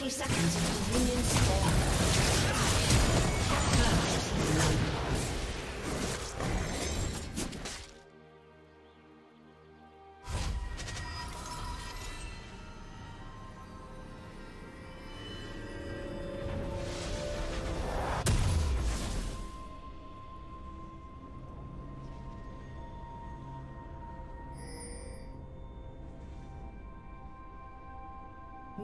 30 seconds until minions spawn.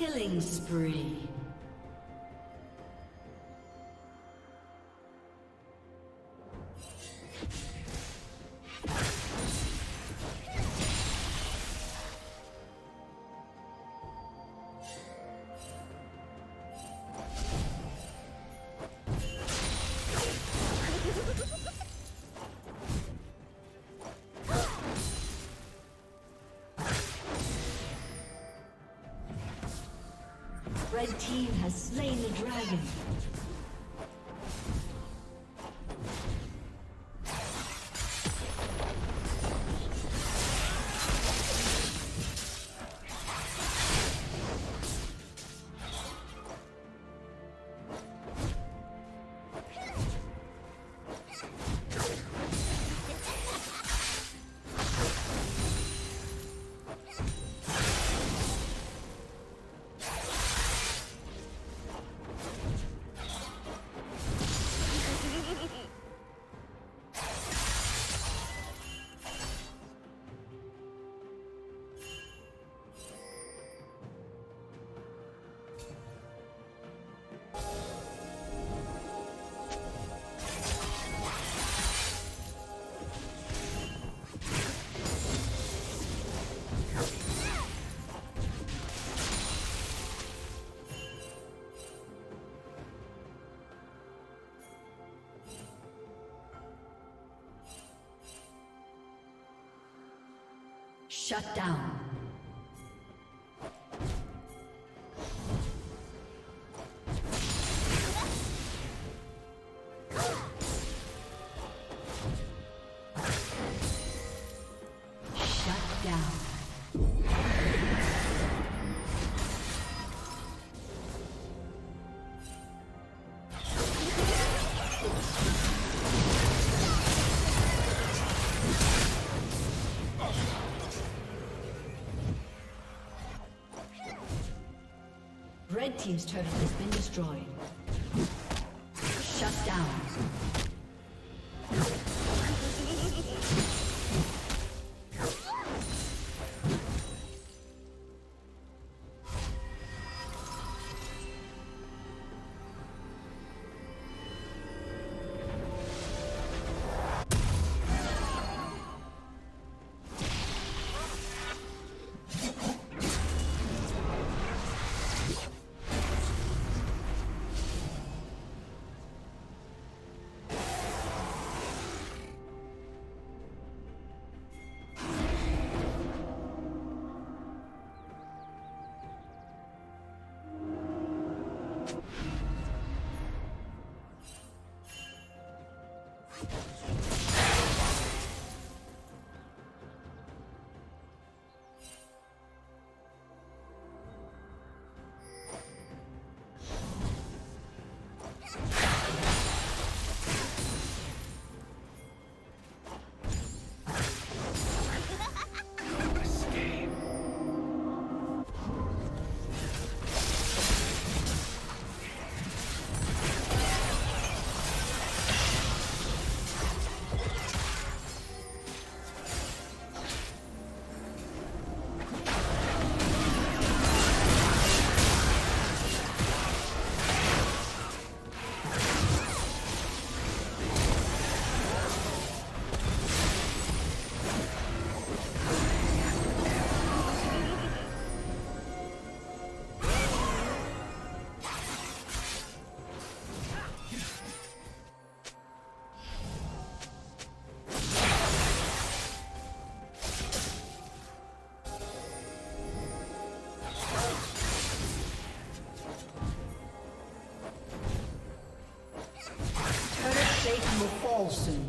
Killing spree. Red team has slain the dragon. Shut down. Red team's turret has been destroyed. Shut down. Soon.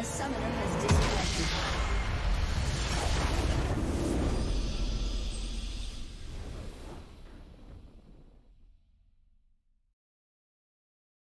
A summoner